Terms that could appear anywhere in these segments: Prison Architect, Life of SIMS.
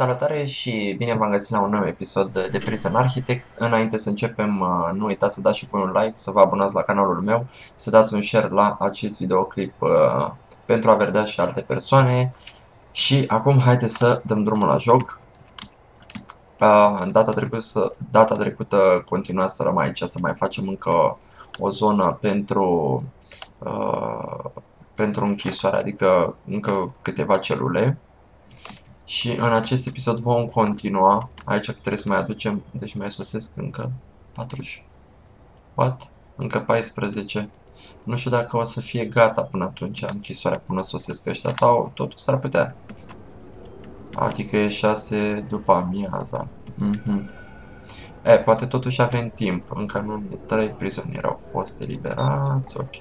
Salutare și bine v-am găsit la un nou episod de Prison Architect. Înainte să începem, nu uitați să dați și voi un like, să vă abonați la canalul meu, să dați un share la acest videoclip pentru a vedea și alte persoane. Și acum haideți să dăm drumul la joc. Data trecută continua să rămân aici, să mai facem încă o zonă pentru închisoare, adică încă câteva celule. Și în acest episod vom continua. Aici trebuie să mai aducem, deci mai sosesc încă 40. What? Încă 14. Nu știu dacă o să fie gata până atunci închisoarea, până sosesc ăștia, sau totul s-ar putea. Adică e 6 după amiaza. E, poate totuși avem timp. Încă nu 3 prizonieri au fost eliberați, ok.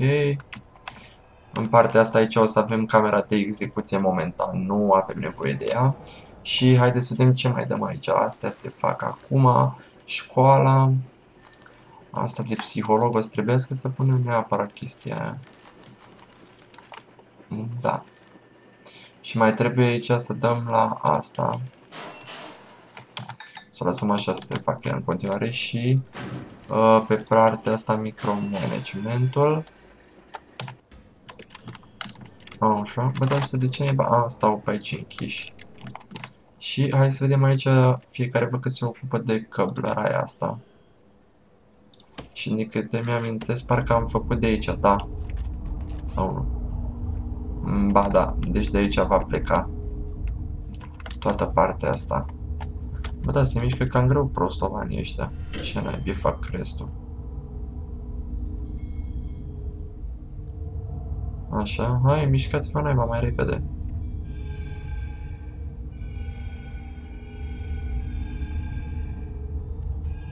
În partea asta aici o să avem camera de execuție momentan, nu avem nevoie de ea. Și haideți să vedem ce mai dăm aici. Astea se fac acum, școala. Asta de psiholog o să trebuiască să punem neapărat chestia aia. Da. Și mai trebuie aici să dăm la asta. Să o lăsăm așa să se facă în continuare și pe partea asta micromanagementul. Așa, bă, dar știu de ce neba? Stau pe aici închiși. Și hai să vedem aici, fiecare văd că se ocupă de căblăra aia asta. Și din câte mi-amintesc, parcă am făcut de aici, da? Sau nu? Ba da, deci de aici va pleca toată partea asta. Bă, da, se mișcă cam greu prostovanii ăștia. Ce naibii fac restul? Așa, hai, mișcați-vă naiba mai repede.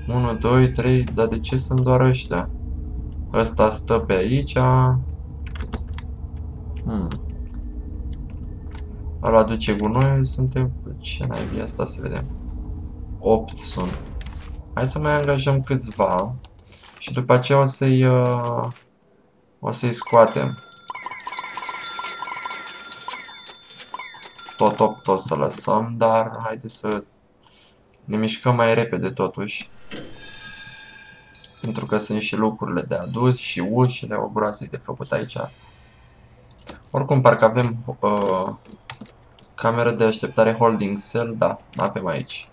Unu, doi, trei, dar de ce sunt doar ăștia? Ăsta stă pe aici. Ăla duce gunoi, suntem... Ce naibii, asta să vedem. 8 sunt. Hai să mai angajăm câțiva. Și după aceea o să-i... o să-i scoatem. Tot 8 o să lăsăm, dar haideți să ne mișcăm mai repede totuși. Pentru că sunt și lucrurile de adus și ușile, o groază de făcut aici. Oricum, parcă avem cameră de așteptare holding cell, da, avem aici.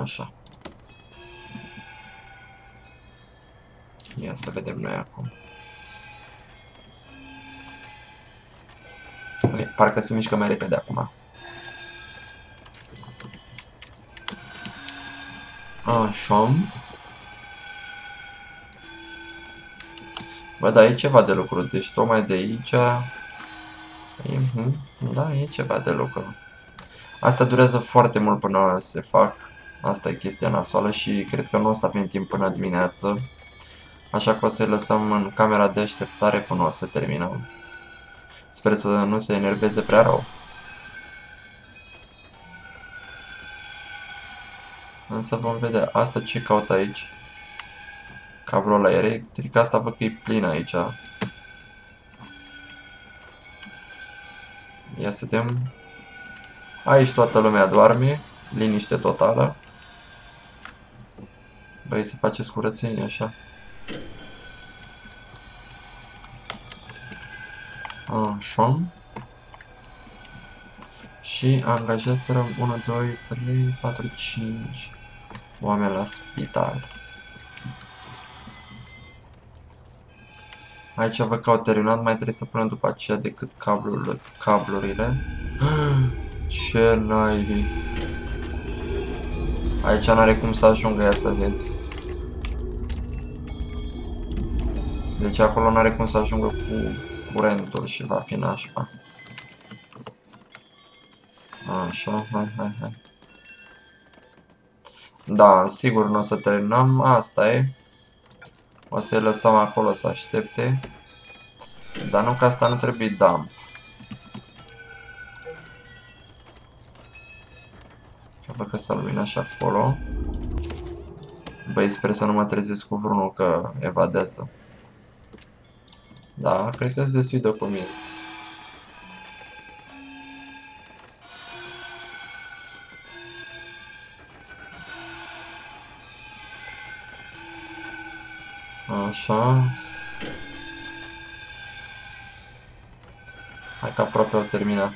Așa. Ia să vedem noi acum. Parcă se mișcă mai repede acum. Așa. Bă, da, e ceva de lucru. Deci tocmai de aici... Da, e ceva de lucru. Asta durează foarte mult până se fac. Asta e chestia nasoală și cred că nu o să avem timp până dimineață. Așa că o să-i lăsăm în camera de așteptare până o să terminăm. Sper să nu se enerveze prea rău. Însă vom vedea. Asta ce caut aici? Cablul la electric. Asta văd că e plin aici. Ia să vedem. Aici toată lumea doarme. Liniște totală. Băi, să faceți curățenie așa. Așa. Și angajaserăm 1, 2, 3, 4, 5 oameni la spital. Aici văd că au terminat, mai trebuie să punem după aceea decât cablurile. Ce naibii! Aici n-are cum să ajungă, ia să vezi. Deci acolo n-are cum să ajungă cu... curentul și va fi nașpa. Așa, hai. Da, sigur nu o să terminăm, asta e. O să-i lăsăm acolo să aștepte. Dar nu, că asta nu trebuie dump. Văd că s-a luminat și acolo. Băi, sper să nu mă trezesc cu vreunul că evadează. Da, cred că sunt destui documenți. Așa. Hai că aproape au terminat.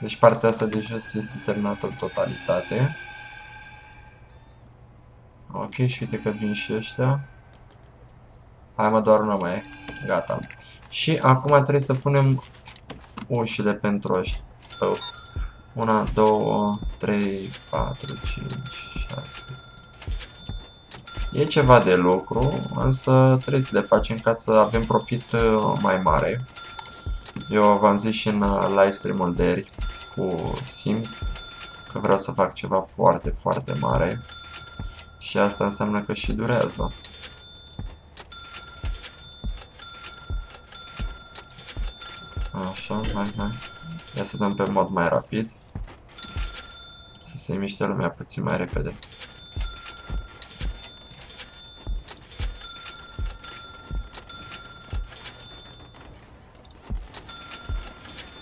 Deci partea asta deja este terminată în totalitate. Ok, și uite că vin și ăștia. Hai mă, doar una mai e. Gata. Și acum trebuie să punem ușile pentru ăștia. 1, 2, 3, 4, 5, 6. E ceva de lucru, însă trebuie să le facem ca să avem profit mai mare. Eu v-am zis și în livestream-ul de ieri cu Sims că vreau să fac ceva foarte, foarte mare. Și asta înseamnă că și durează. Așa, hai, hai. Ia să dăm pe mod mai rapid. Să se miște lumea puțin mai repede.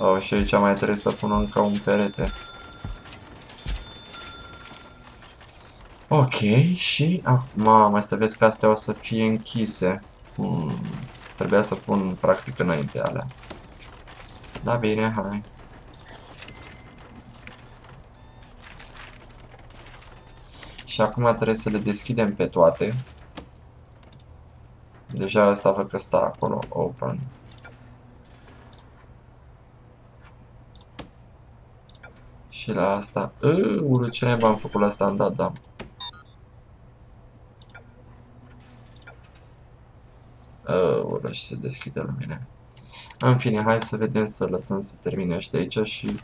Oh, și aici mai trebuie să pun încă un perete. Ok, și acum mai să vezi că astea o să fie închise. Trebuia să pun practic înainte alea. Da, bine, hai. Și acum trebuie să le deschidem pe toate. Deja asta văd că stă acolo, open. Și la asta, ce naiba am făcut la asta, am dat, da. Și se deschide lumina. În fine, hai să vedem, să lăsăm să termine ăștia aici și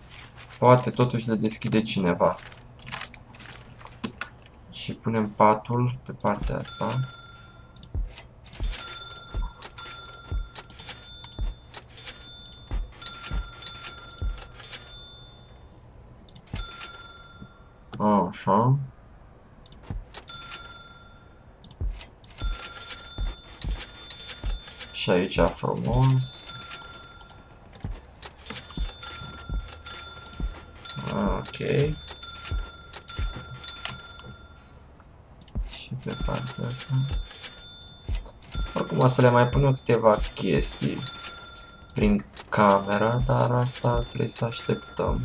poate totuși le deschide cineva. Și punem patul pe partea asta. Așa. Și aici frumos. Ok. Și pe partea asta. Oricum o să le mai punem câteva chestii prin camera, dar asta trebuie să așteptăm.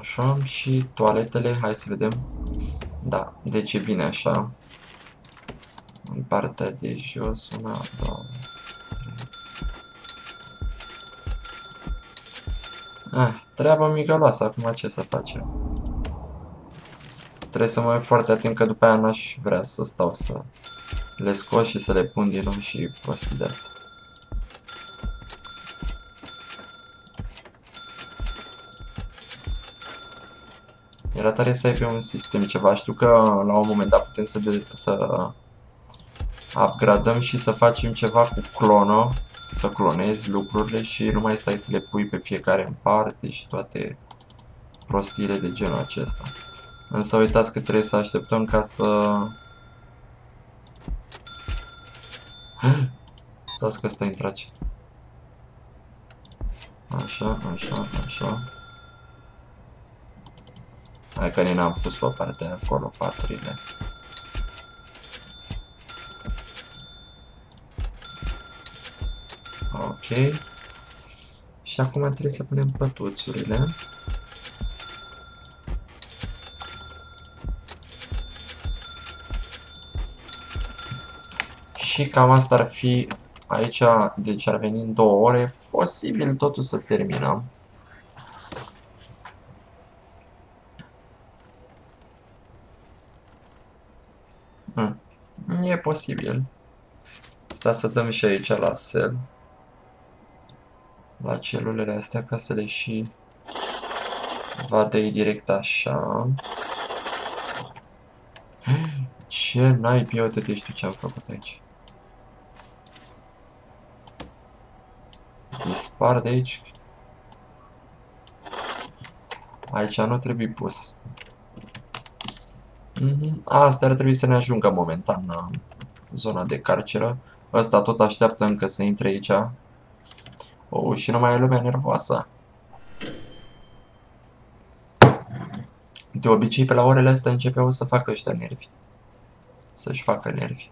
Așa, și toaletele, hai să vedem. Da, deci e bine așa. În partea de jos, 1, 2, 3. Treaba migăloasă, acum ce să facem? Trebuie să mă uit foarte atent că după aia n-aș vrea să stau să le scot și să le pun din nou și prostii de asta. Era tare să ai pe un sistem ceva, știu că la un moment dat putem să upgradăm și să facem ceva cu clonă, să clonezi lucrurile și nu mai stai să le pui pe fiecare în parte și toate prostiile de genul acesta. Însă uitați că trebuie să așteptăm ca să... Stați că ăsta intră. Așa, așa, așa. Hai că n-am pus pe partea de acolo paturile. Ok. Și acum trebuie să punem pătuțurile. Și cam asta ar fi aici, deci ar veni în 2 ore. Posibil totul să terminăm. E posibil. Stai să dăm și aici la cel. La celulele astea ca să le și vadă ei direct așa. Ce naibii, eu te știu ce am făcut aici. Dispar de aici. Aici nu trebuie pus. Asta ar trebui să ne ajungă momentan în zona de carceră. Ăsta tot așteaptă încă să intre aici. Și nu mai e lumea nervoasă. De obicei, pe la orele astea începeau să facă ăștia nervi. Să-și facă nervi.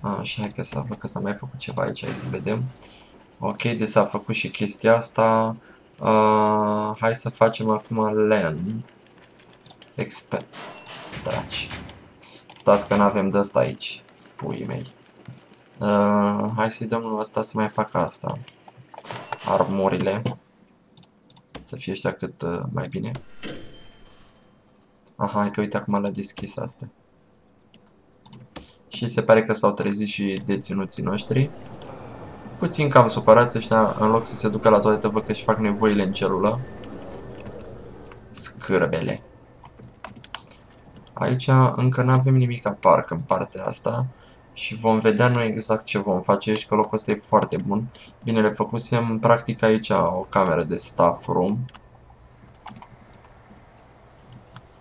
Așa, hai că s-a văzut că s-a mai făcut ceva aici, hai să vedem. Ok, deci s-a făcut și chestia asta. Hai să facem acum land. Expert. Draci. Stați că n-avem de asta aici. Puii mei. Hai să-i dăm unul ăsta să mai facă asta. Armurile. Să fie ăștia cât mai bine. Aha, hai că uite acum l-a deschis asta. Și se pare că s-au trezit și deținuții noștri. Puțin cam supărați ăștia, în loc să se ducă la toaletă, văd că își fac nevoile în celulă. Scârbele. Aici încă n-avem nimic apar în partea asta. Și vom vedea noi exact ce vom face și că locul ăsta e foarte bun. Bine, le făcusem practic aici o cameră de staff room.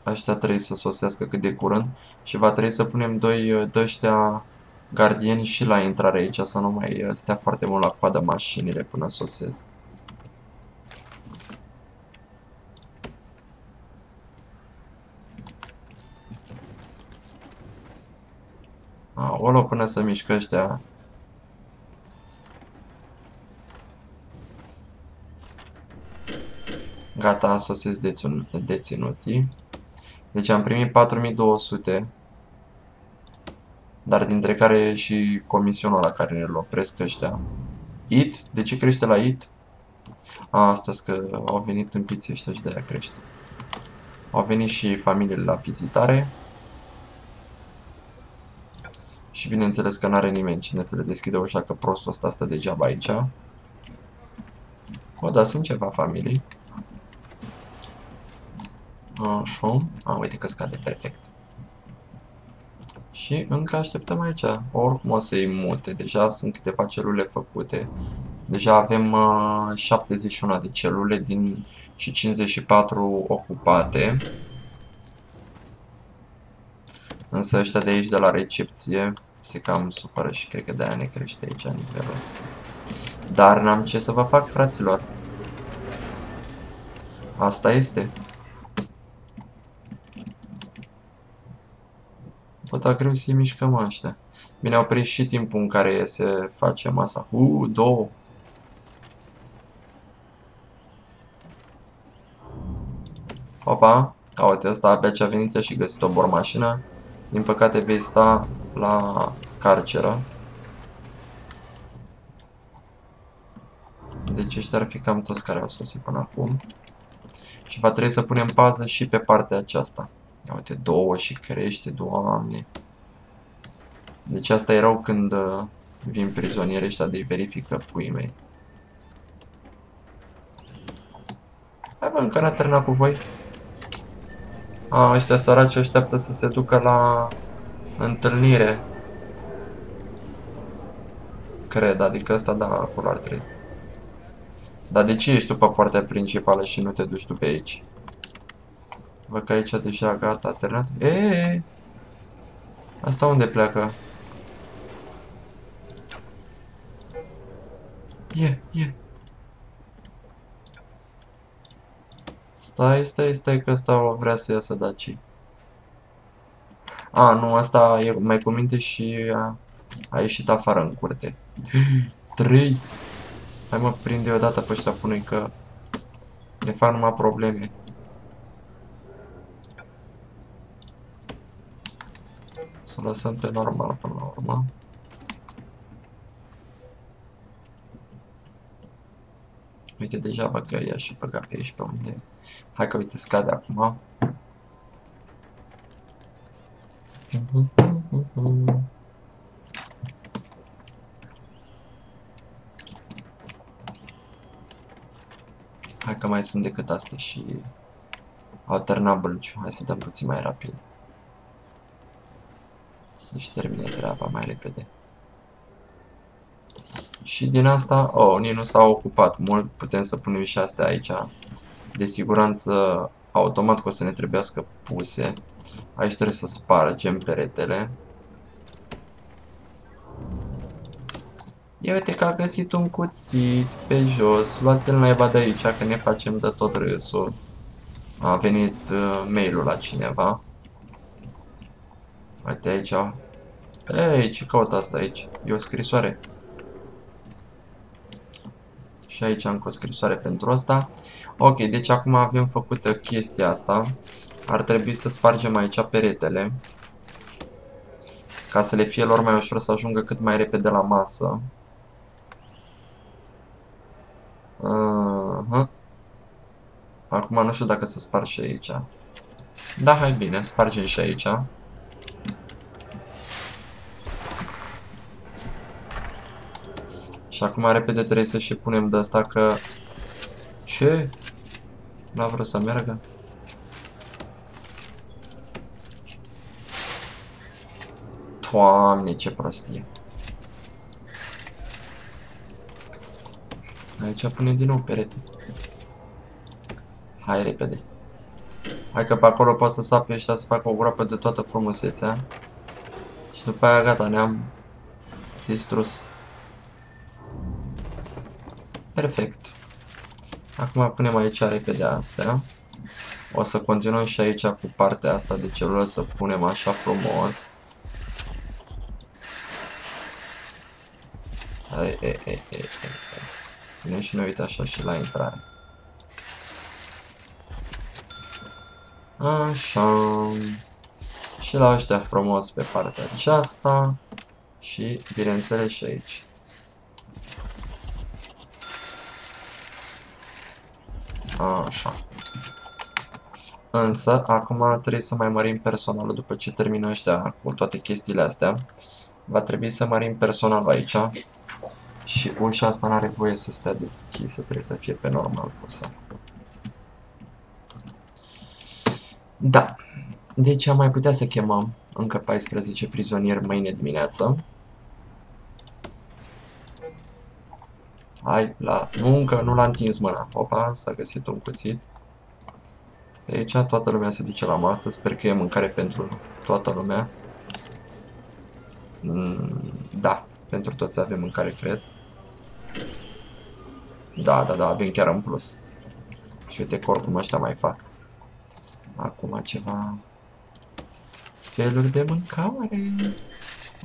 Aștia trebuie să sosească cât de curând și va trebui să punem doi d-aștia gardieni și la intrare aici, să nu mai stea foarte mult la coadă mașinile până sosesc. Aolo, până să mișcă ăștia. Gata, sosesc deținuții. Deci am primit 4200, dar dintre care și comisionul la care ne-l opresc ăștia. IT? De ce crește la IT? Astăzi că au venit în piții ăștia și de-aia crește. Au venit și familiile la vizitare. Și bineînțeles că n-are nimeni cine să le deschidă ușa, că prostul ăsta stă degeaba aici. O, da, sunt ceva familii. Așa, uite că scade, perfect. Și încă așteptăm aici, oricum o să-i mute, deja sunt câteva celule făcute. Deja avem 71 de celule și 54 ocupate. Însă ăștia de aici, de la recepție, se cam supără și cred că de-aia ne crește aici nivelul ăsta. Dar n-am ce să vă fac, fraților. Asta este. Tot greu să-i mișcăm ăștia. Bine, au prins și timpul în care se face masa. Două! Opa! Uite, ăsta abia ce a venit și găsit o bormașină. Din păcate vei sta la carceră. Deci ăștia ar fi cam toți care au sosit până acum. Și va trebui să punem pază și pe partea aceasta. Ia uite, două și crește, Doamne. Deci asta erau când vin prizonieri ăștia de-i verifică, puii mei. Hai bă, încă n-a terminat cu voi. Ăștia săraci așteaptă să se ducă la întâlnire. Cred, adică ăsta, da, acolo ar trebui. Dar de ce ești tu pe partea principală și nu te duci tu pe aici? Văd că aici deja gata, a terminat. Eee! Asta unde pleacă? E! Stai că ăsta vrea să iasă daci. Nu, asta e mai cu minte și a ieșit afară în curte. 3! Hai mă, prinde odată pe ăștia, pune-i că ne fac numai probleme. Să o lăsăm pe normal până la urmă. Uite, deja văd că ea și băga pe aici pe unde. Hai că uite, scade acum. Hai că mai sunt decât astea și alternabile. Hai să dăm puțin mai rapid. Să-și termine treaba mai repede. Și din asta, unii nu s-au ocupat mult, putem să punem și astea aici. De siguranță, automat că o să ne trebuiască puse. Aici trebuie să spargem peretele. Ia uite că a găsit un cuțit pe jos, luați-l naiba de aici, că ne facem de tot râsul. A venit mail-ul la cineva. Uite aici. Ei, ce caut asta aici? E o scrisoare. Și aici am o scrisoare pentru asta. Ok, deci acum avem făcută chestia asta. Ar trebui să spargem aici peretele. Ca să le fie lor mai ușor să ajungă cât mai repede la masă. Acum nu știu dacă se sparge și aici. Da, hai bine, spargem și aici. Și acum repede trebuie să și punem de asta că... Ce? N-a vrut să meargă? Doamne, ce prostie. Aici pune din nou perete. Hai repede. Hai că pe acolo poate să sape ăștia să facă o groapă de toată frumusețea. Și după aia gata, ne-am distrus. Perfect. Acum punem aici repede astea. O să continuăm și aici cu partea asta de celulă să punem așa frumos. Punem și ne uit așa și la intrare. Așa. Și la ăștia frumos pe partea aceasta. Și bineînțeles și aici. Așa. Însă, acum trebuie să mai mărim personalul după ce termină ăștia cu toate chestiile astea. Va trebui să mărim personalul aici. Și ușa asta n-are voie să stea deschisă, trebuie să fie pe normal pusă. Da. Deci am mai putea să chemăm încă 14 prizonieri mâine dimineață. Hai, la muncă, nu l-a întins mâna. Opa, s-a găsit un cuțit. De aici toată lumea se duce la masă, sper că e mâncare pentru toată lumea. Da, pentru toți avem mâncare, cred. Da, da, da, avem chiar în plus. Și uite că oricum ăștia mai fac. Acum ceva... feluri de mâncare.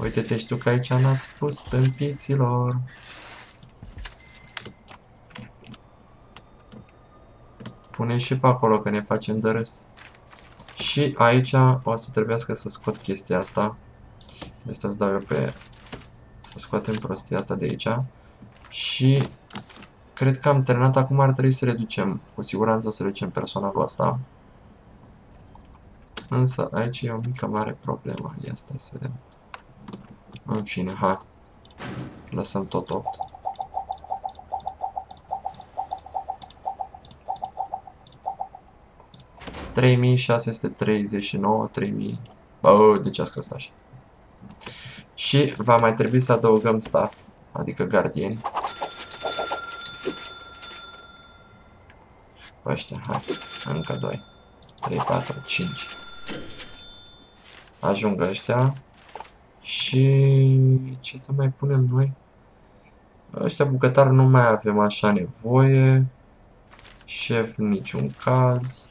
Uite-te, știu că aici n-ați pus stâmpiților. Punem și pe acolo că ne facem de râs. Și aici o să trebuiască să scot chestia asta. Asta îți dau eu pe... să scoatem prostia asta de aici. Și... cred că am terminat. Acum ar trebui să reducem. Cu siguranță o să reducem personalul ăsta. Însă aici e o mică mare problemă. Ia stai să vedem. În fine, hai. Lăsăm tot 8. $3,639, bă, deci asta stă așa. Și va mai trebui să adăugăm staff, adică gardieni. Ăștia, hai, încă 2, 3, 4, 5. Ajung ăștia. Și ce să mai punem noi? Ăștia bucătari nu mai avem așa nevoie. Șef niciun caz.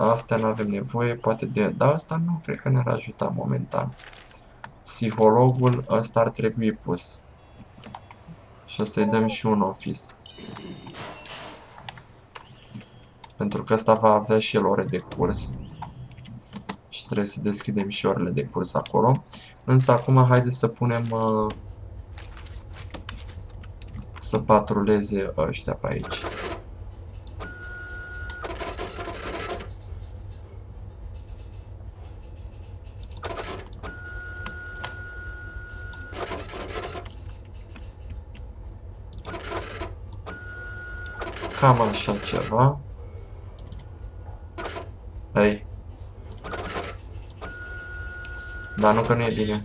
Astea nu avem nevoie, poate de... dar asta nu, cred că ne-ar ajuta momentan. Psihologul ăsta ar trebui pus. Și o să-i dăm și un office. Pentru că ăsta va avea și el ore de curs. Și trebuie să deschidem și orele de curs acolo. Însă acum haideți să punem... să patruleze ăștia pe aici. Cam așa ceva. Ei. Dar nu că nu e bine.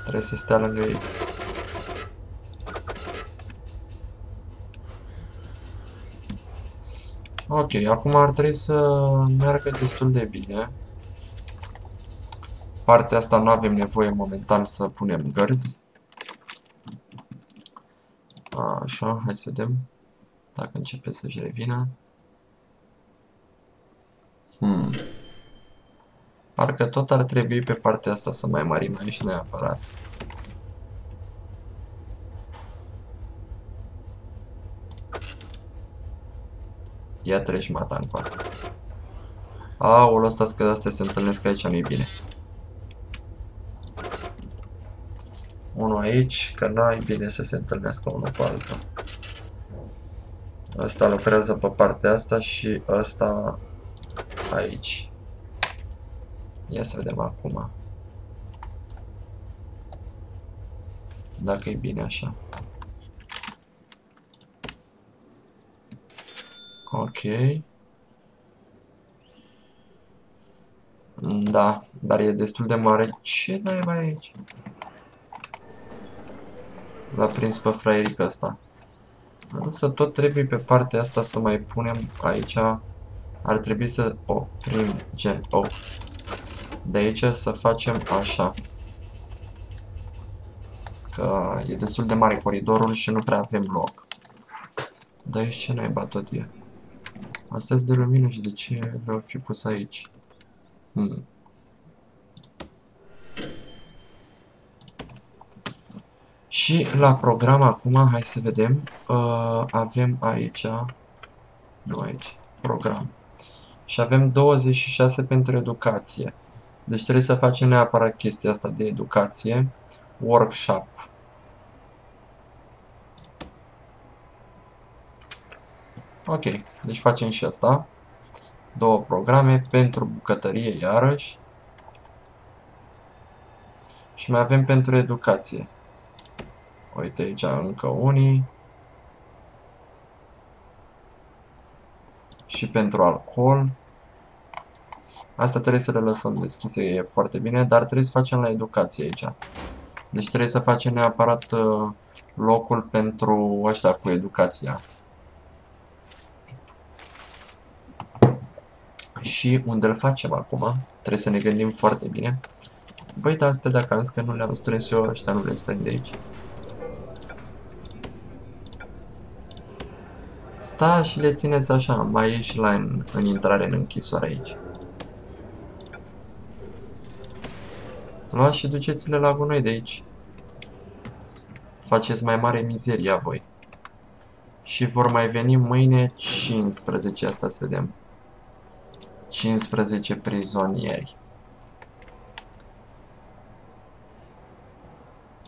Trebuie să stea lângă ei. Ok, acum ar trebui să meargă destul de bine. partea asta nu avem nevoie momentan să punem gărzi. Așa, hai să vedem dacă începe să-și revină. Parcă tot ar trebui pe partea asta să mai mărim aici neapărat. Ia treci mata în coară. Aoleu, stați că astea se întâlnesc aici, nu-i bine. Unul aici, că n-ai bine să se întâlnească unul cu altul. Ăsta lucrează pe partea asta și ăsta aici. Ia să vedem acum dacă e bine așa. Ok. Da, dar e destul de mare. Ce n-ai mai aici? L-a prins pe fraierica asta. Însă tot trebuie pe partea asta să mai punem aici. Ar trebui să oprim gen de aici, să facem așa. Că e destul de mare coridorul și nu prea avem loc. Dar aici ce naiba tot e? Astea sunt de lumină și de ce le-au fi pus aici? Și la program acum, hai să vedem, avem aici, nu aici, program. Și avem 26 pentru educație. Deci trebuie să facem neapărat chestia asta de educație, workshop. Ok, deci facem și asta. Două programe pentru bucătărie iarăși. Și mai avem pentru educație. Uite aici încă unii. Și pentru alcool. Asta trebuie să le lăsăm deschise, e foarte bine, dar trebuie să facem la educație aici. Deci trebuie să facem neapărat locul pentru ăștia cu educația. Și unde îl facem acum? Trebuie să ne gândim foarte bine. Băi, dar astea dacă am zis că nu le-am strâns eu, ăștia nu le strâng de aici. Stai și le țineți așa, mai e și la în intrare în închisoare aici. Luați și duceți-le la gunoi de aici. Faceți mai mare mizeria voi. Și vor mai veni mâine 15, asta să vedem. 15 prizonieri.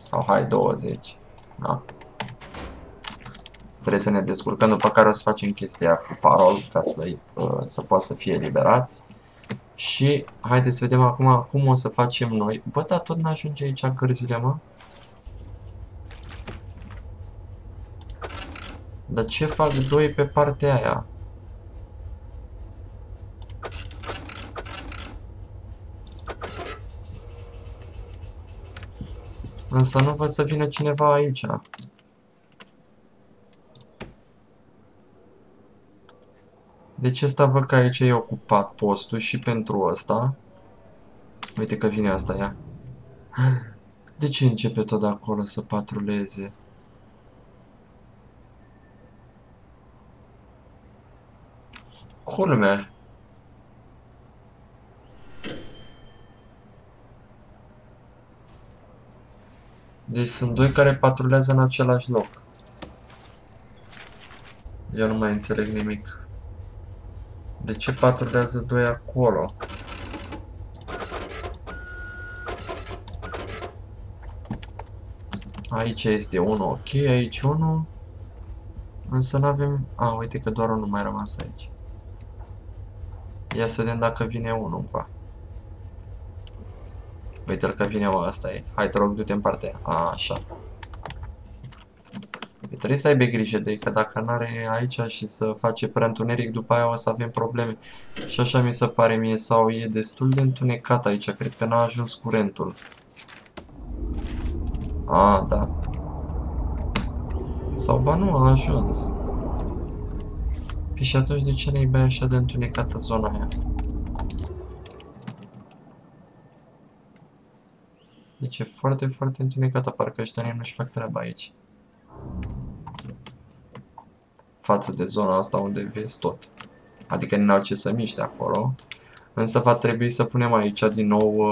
Sau hai 20. Da. Trebuie să ne descurcăm, după care o să facem chestia cu parol ca să poată să fie eliberați. Și haideți să vedem acum cum o să facem noi. Bă, dar tot n-ajunge aici gărzile, mă? Dar ce fac doi pe partea aia? Însă nu văd să vină cineva aici. Deci ăsta văd că aici e ocupat postul și pentru ăsta. Uite că vine asta, ia. De ce începe tot acolo să patruleze? Culmea. Deci sunt doi care patrulează în același loc. Eu nu mai înțeleg nimic. De ce patrulează doi acolo? Aici este unul, ok, aici unul. Însă nu avem... A, uite că doar unul mai rămas aici. Ia să vedem dacă vine unul încoa. Uite-l că vine, mă, asta e. Hai, te rog, du-te în partea aia. Așa. Trebuie să aibă grijă de ei, că dacă n-are aici și să face prea întuneric, după aia o să avem probleme. Și așa mi se pare mie, sau e destul de întunecat aici, cred că n-a ajuns curentul. A, da. Sau ba nu, a ajuns. Păi și atunci de ce n-ai așa de întunecată zona aia? Aici e foarte, foarte întunecată, parcă ăștia nu-și fac treaba aici. Față de zona asta unde vezi tot. Adică n-au ce să miște acolo. Însă va trebui să punem aici din nou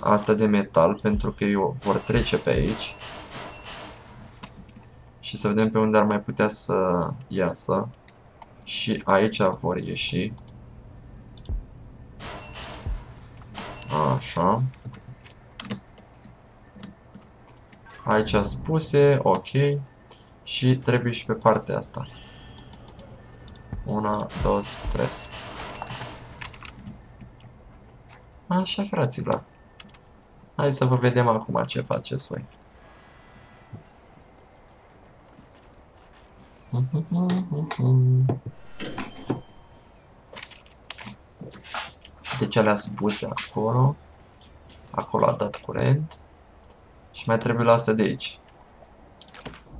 asta de metal, pentru că ei vor trece pe aici. Și să vedem pe unde ar mai putea să iasă. Și aici vor ieși. Așa. Aici spuse, ok. Și trebuie și pe partea asta. 1, 2, 3. Așa, fraților. Hai să vă vedem acum ce faceți voi. Deci alea spuse acolo. Acolo a dat curent. Și mai trebuie la asta de aici.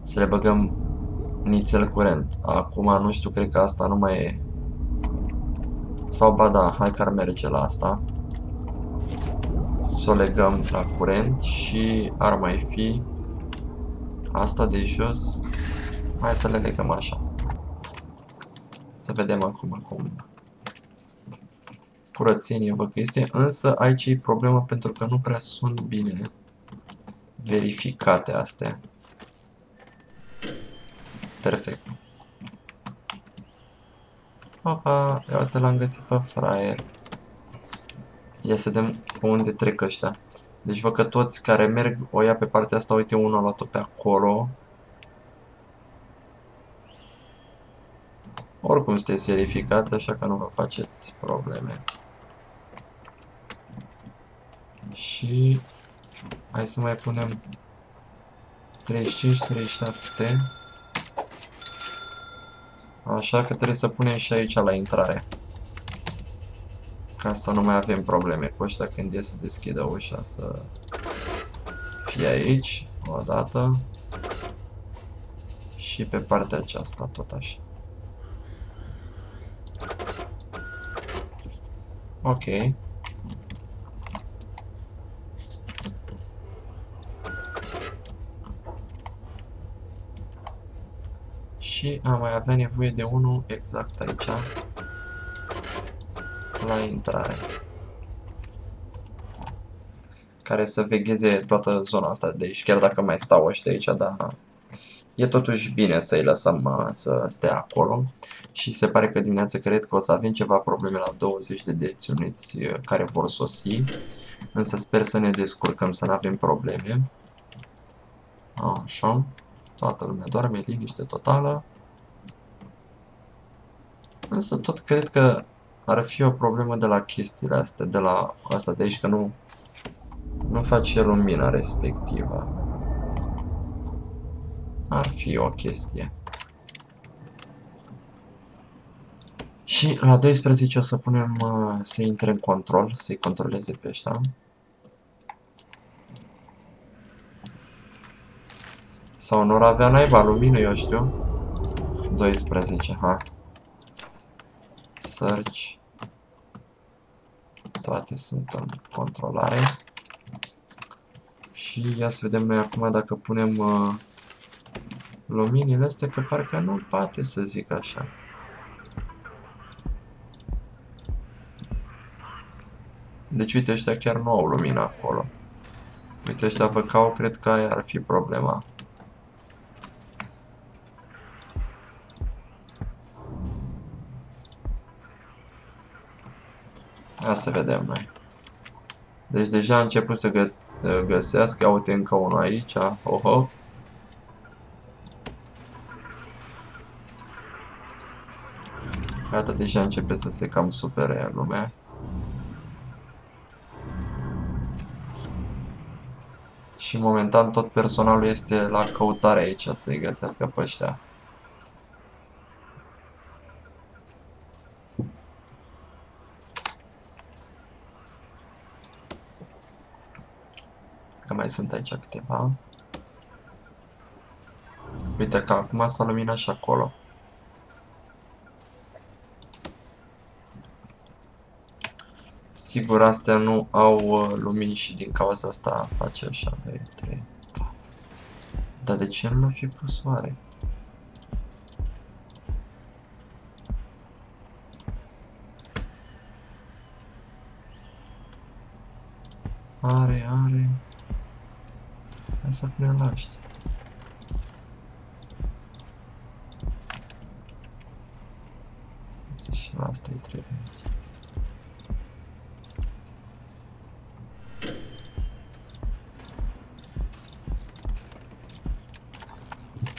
Să le băgăm nițel curent. Acum nu știu, cred că asta nu mai e. Sau ba da, hai că ar merge la asta. Să o legăm la curent și ar mai fi asta de jos. Hai să le legăm așa. Să vedem acum cum curățenie văd că este, însă aici e problema pentru că nu prea sunt bine verificate astea. Perfect. Opa, iată l-am găsit pe fraier. Ia să vedem pe unde trec ăștia. Deci văd că toți care merg o ia pe partea asta, uite, unul a luat-o pe acolo. Oricum sunteți verificați, așa că nu vă faceți probleme. Și hai să mai punem 35, 37. Așa că trebuie să punem și aici la intrare. Ca să nu mai avem probleme cu ăștia când e să deschidă ușa, să fie aici o dată. Și pe partea aceasta tot așa. Ok. Și am mai avea nevoie de unul exact aici, la intrare, care să vegheze toată zona asta de aici, chiar dacă mai stau ăștia aici, dar e totuși bine să-i lăsăm să stea acolo. Și se pare că dimineața cred că o să avem ceva probleme la 20 de deținuți care vor sosi, însă sper să ne descurcăm, să nu avem probleme. Așa, toată lumea doarme, liniște totală. Însă tot cred că ar fi o problemă de la chestiile astea, de la asta de aici, că nu face lumina respectivă. Ar fi o chestie. Și la 12 o să punem să intre în control, să-i controleze pe ăștia. Sau nu ar avea naiba lumină, eu știu. 12, ha. Search. Toate sunt în controlare. Și ia să vedem noi acum dacă punem luminile astea, că parcă nu poate să zic așa. Deci uite, ăștia chiar nu au lumină acolo. Uite, ăștia vă cau, cred că aia ar fi problema. Hai să vedem noi. Deci deja a început să găsească. Ia uite, încă unul aici. Oho. Gata, deja începe să se cam supere lumea. Și momentan tot personalul este la căutare aici să-i găsească pe ăștia. Că mai sunt aici câteva. Uite că acum s-a luminat și acolo. Sigur, astea nu au lumini și din cauza asta face așa. 3, 4. Dar de ce nu fi pus soare? Are. Hai să punem la ăștia. Și la asta-i trebuie.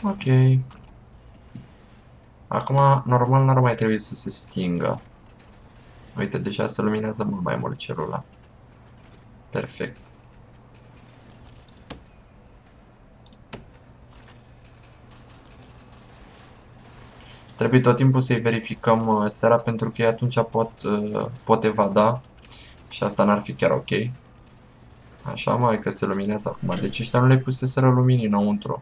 Ok. Acum, normal, n-ar mai trebui să se stingă. Uite, deja se luminează mult mai mult celula. Perfect. Trebuie tot timpul să-i verificăm seara, pentru că atunci pot evada și asta n-ar fi chiar ok. Așa, mai că se luminează acum. Deci ăștia nu le puseseră luminii înăuntru.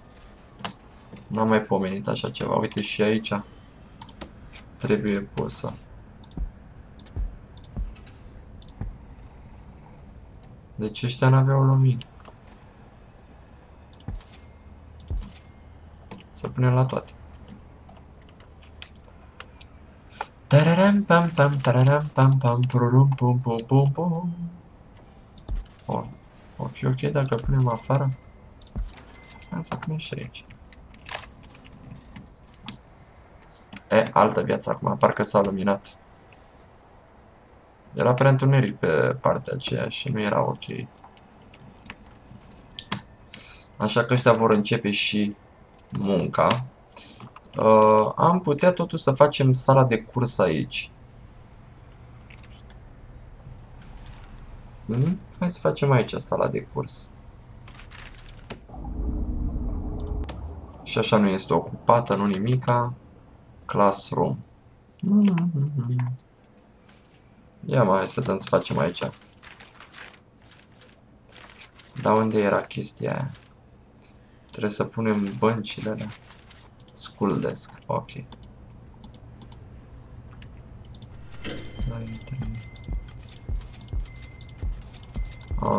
N-am mai pomenit așa ceva. Uite și aici trebuie pusă. Deci ăștia n-aveau lumini. Să punem la toate. Tararam pam pam tararam pam pam pururum pum pum pum pum. O, o fi ok dacă punem afară? Hai să punem și aici. E, altă viață acum, parcă s-a luminat. Era prea întuneric pe partea aceea și nu era ok. Așa că ăștia vor începe și munca. Am putea totuși să facem sala de curs aici. Hai să facem aici sala de curs. Și așa nu este ocupată, nu nimica. Classroom. Ia mai să dăm să facem aici. Dar unde era chestia aia? Trebuie să punem băncile alea. School desk, ok.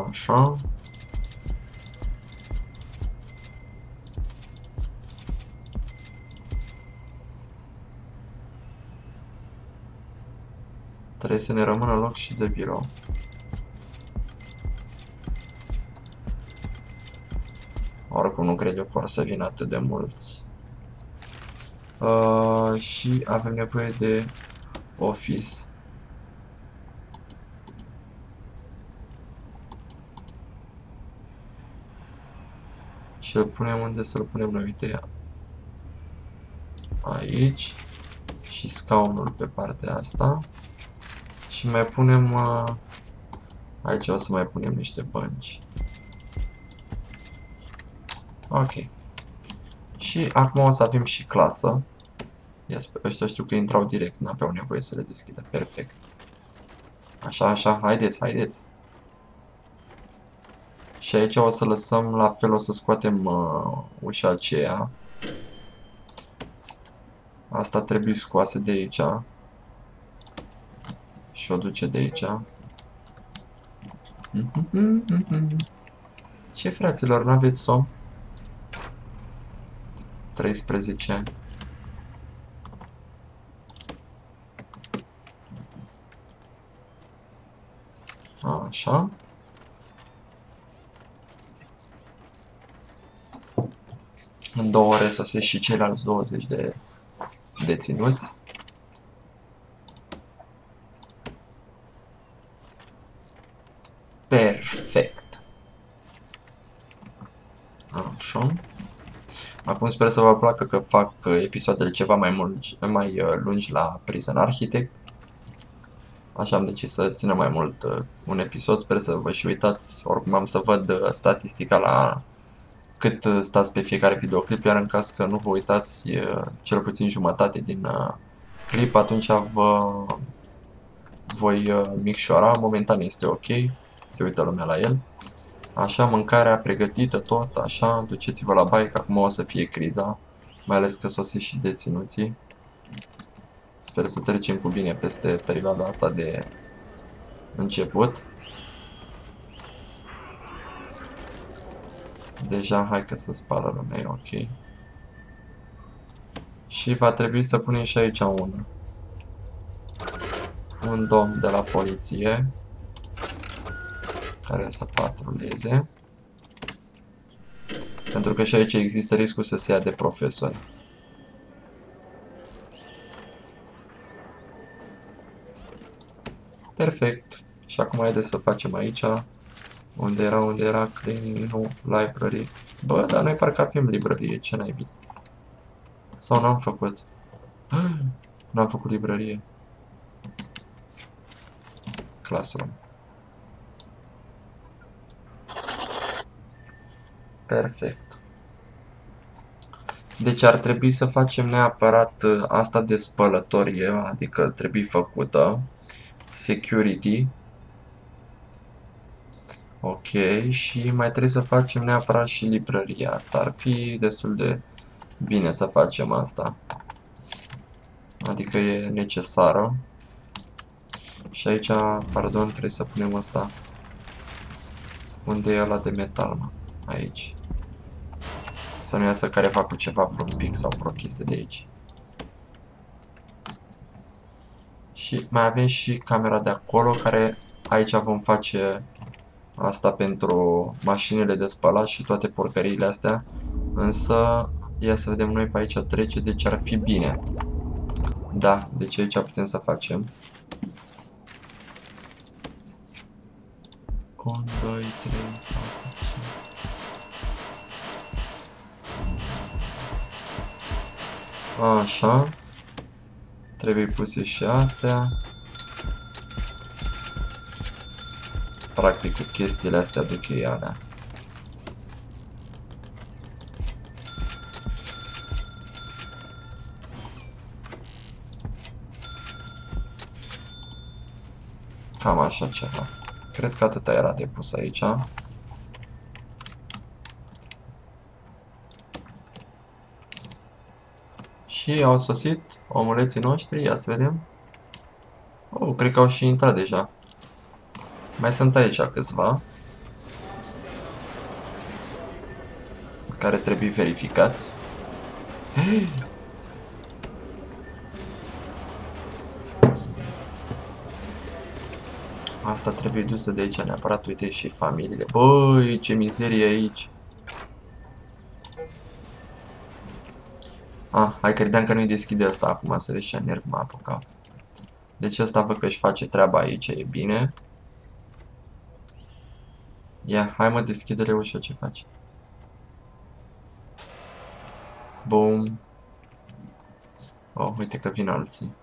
Așa. Trebuie să ne rămână loc și de birou. Oricum nu cred eu că or să vină atât de mulți. Și avem nevoie de office. Și îl punem unde să-l punem noi, uite, aici. Și scaunul pe partea asta. Și mai punem, aici o să mai punem niște bănci. Ok. Și acum o să avem și clasă. Ăștia știu că intrau direct, n-aveau nevoie să le deschidă. Perfect. Așa, haideți. Și aici o să lăsăm, la fel o să scoatem ușa aceea. Asta trebuie scoasă de aici. Și o duce de aici. Ce, fraților, n-aveți somn? 13 ani. Așa. În 2 ore sosesc și ceilalți 20 de deținuți. Perfect. Așa. Acum sper să vă placă că fac episoadele ceva mai lungi la Prison Architect. Așa am decis să țină mai mult un episod, sper să vă și uitați. Oricum am să văd statistica la cât stați pe fiecare videoclip, iar în caz că nu vă uitați cel puțin jumătate din clip, atunci vă voi micșora. Momentan este ok, se uită lumea la el. Așa, mâncarea pregătită, tot așa, duceți-vă la baie, că acum o să fie criza, mai ales că sosesc și deținuții. Sper să trecem cu bine peste perioada asta de început. Deja, hai că se spară lumea, ok. Și va trebui să punem și aici un domn de la poliție care să patruleze. Pentru că și aici există riscul să se ia de profesori. Perfect. Și acum haideți să facem aici unde era cleaning, nu, library. Bă, dar noi parcă avem librărie, ce naibii. Sau n-am făcut? N-am făcut librărie. Classroom. Perfect. Deci ar trebui să facem neapărat asta de spălătorie, adică ar trebui făcută. Security. Ok, și mai trebuie să facem neapărat și librăria asta. Ar fi destul de bine să facem asta. Adică e necesară. Și aici, pardon, trebuie să punem asta. Unde e ăla de metal, mă? Aici. Să nu iasă careva cu ceva, vreun pic sau vreo chestie de aici. Și mai avem și camera de acolo, care aici vom face asta pentru mașinile de spălat și toate porcăriile astea. Însă, ia să vedem noi pe aici trece, deci ar fi bine. Da, deci aici putem să facem. 1, 2, 3, 4. Așa. Trebuie puse și astea. Practic cu chestiile astea de cheialea. Cam așa ceva. Cred că atâta era de pus aici. Și au sosit omuleții noștri, ia să vedem. Oh, cred că au și intrat deja. Mai sunt aici câțiva care trebuie verificați. Asta trebuie dusă de aici neapărat, uite și familiile. Băi, ce mizerie aici. Ah, hai, credeam că nu-i deschide asta acum, să vezi ce nerv m-a apucat. Deci asta văd că își face treaba aici, e bine. Ia, hai mă, deschide-le ușa, ce faci. Bum. Oh, uite că vin alții.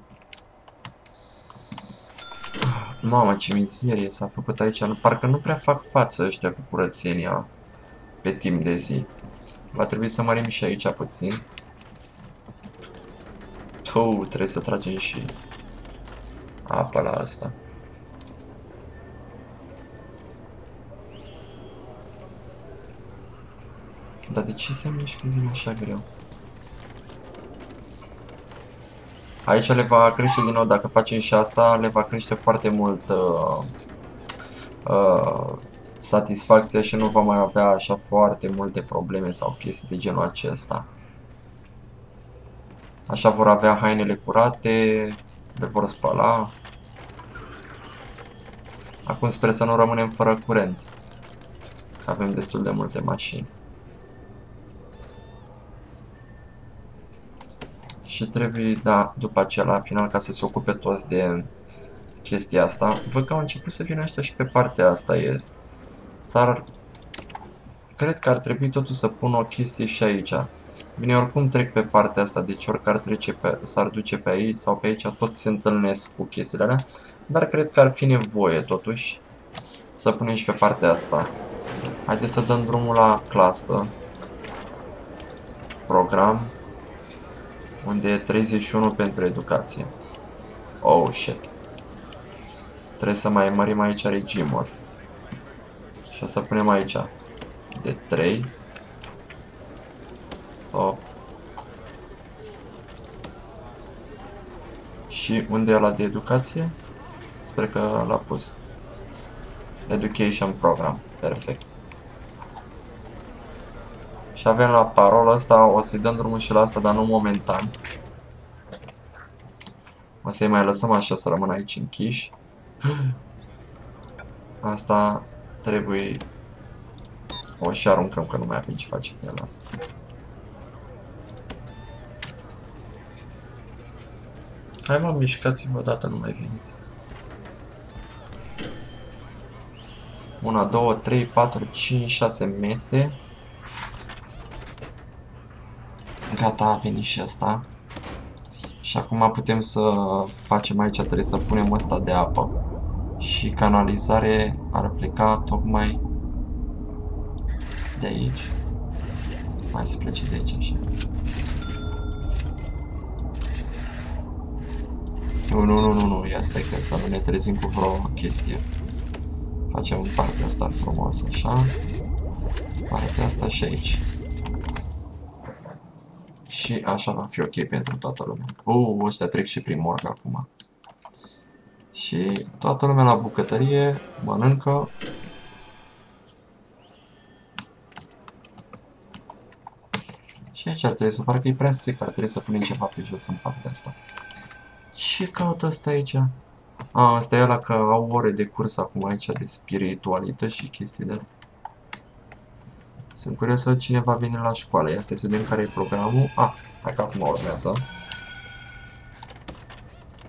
Mamă, ce mizerie s-a făcut aici, parcă nu prea fac față ăștia cu curățenia pe timp de zi. Va trebui să mărim și aici puțin. Oh, trebuie să tragem și apa la asta. Dar de ce se mișcă din așa greu? Aici le va crește din nou, dacă facem și asta, le va crește foarte mult satisfacția și nu va mai avea așa foarte multe probleme sau chestii de genul acesta. Așa vor avea hainele curate, le vor spăla. Acum sper să nu rămânem fără curent, că avem destul de multe mașini. Și trebuie, da, după aceea la final, ca să se ocupe toți de chestia asta. Văd că au început să vină ăștia și pe partea asta ies. Cred că ar trebui totuși să pun o chestie și aici. Bine, oricum trec pe partea asta, deci oricare s-ar duce pe aici sau pe aici, toți se întâlnesc cu chestiile alea. Dar cred că ar fi nevoie totuși să punem și pe partea asta. Haideți să dăm drumul la clasă. Program. Unde e 31 pentru educație. Oh, shit. Trebuie să mai mărim aici regimul. Și o să punem aici de 3. Stop. Și unde e ăla de educație? Sper că l-a pus. Education Program. Perfect. Și avem la parola asta, o să-i dăm drumul și la asta, dar nu momentan. O să-i mai lăsăm așa să rămână aici închiși. Asta trebuie... O și aruncăm că nu mai avem ce face pe el asta. Hai mă, mișcați-vă odată, nu mai veniți. 1, 2, 3, 4, 5, 6 mese. Gata, a venit și asta. Și acum putem să facem aici, trebuie să punem asta de apă. Și canalizare ar pleca tocmai de aici. Mai se plece de aici așa. Nu, ia stai că să nu ne trezim cu vreo chestie. Facem partea asta frumos așa. Partea asta și aici. Și așa va fi ok pentru toată lumea. Ăstea trec și prin morg acum. Și toată lumea la bucătărie mănâncă. Și aici ar trebui să parcă e prea sec, ar trebui să punem ceva pe jos în partea asta. Ce caută asta aici? Asta e ăla că au ore de curs acum aici de spiritualită și chestii de astea. Sunt curios să cine va veni la școală. Ia stai să vedem care e programul. Hai că acum urmează.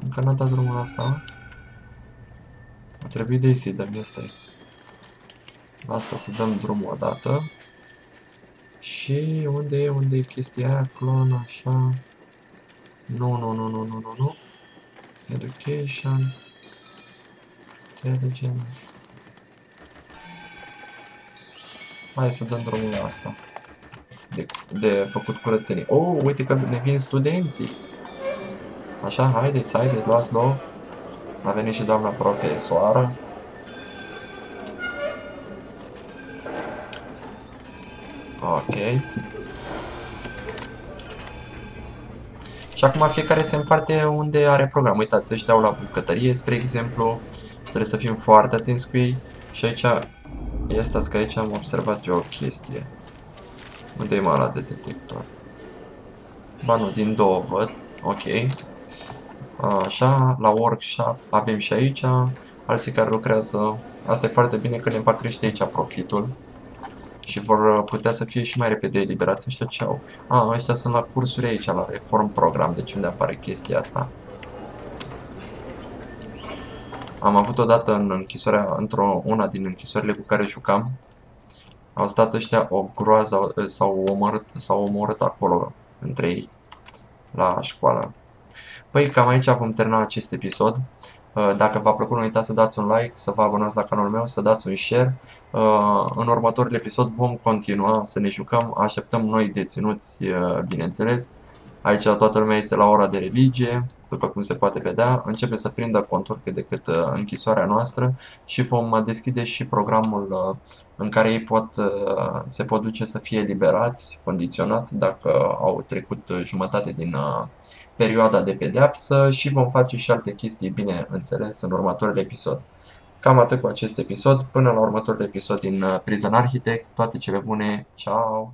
Încă n-a dat drumul asta, mă? A trebuit de să-i dăm, asta-i. La asta să dăm drumul odată. Și unde e? Unde e chestia aia? Clon, așa... Nu. Education... Intelligence... Hai să dăm drumul la asta. De făcut curățenie. Uite că ne vin studenții! Așa, haideți, luați loc. A venit și doamna profesoară. Ok. Și acum fiecare se împarte unde are program. Uitați, ăștia au la bucătărie, spre exemplu. Și trebuie să fim foarte atenți cu ei. Și aici... Stați că aici am observat eu o chestie. Unde-i mă ăla de detector? Ba nu, din două văd. Ok. Așa, la workshop avem și aici alții care lucrează. Asta e foarte bine că ne împărtășește aici profitul. Și vor putea să fie și mai repede eliberați. Ăștia ce au? Ăștia sunt la cursuri aici, la Reform Program. Deci unde apare chestia asta? Am avut odată în închisoarea, într-una din închisorile cu care jucam, au stat ăștia o groază, s-au omorât acolo, între ei, la școală. Păi, cam aici vom termina acest episod. Dacă v-a plăcut, nu uitați să dați un like, să vă abonați la canalul meu, să dați un share. În următorul episod vom continua să ne jucăm, așteptăm noi deținuți, bineînțeles. Aici toată lumea este la ora de religie, după cum se poate vedea, începe să prindă contur cât de cât închisoarea noastră și vom deschide și programul în care ei se pot duce să fie eliberați, condiționat, dacă au trecut jumătate din perioada de pedeapsă și vom face și alte chestii, bineînțeles, în următorul episod. Cam atât cu acest episod, până la următorul episod din Prison Architect, toate cele bune, ciao!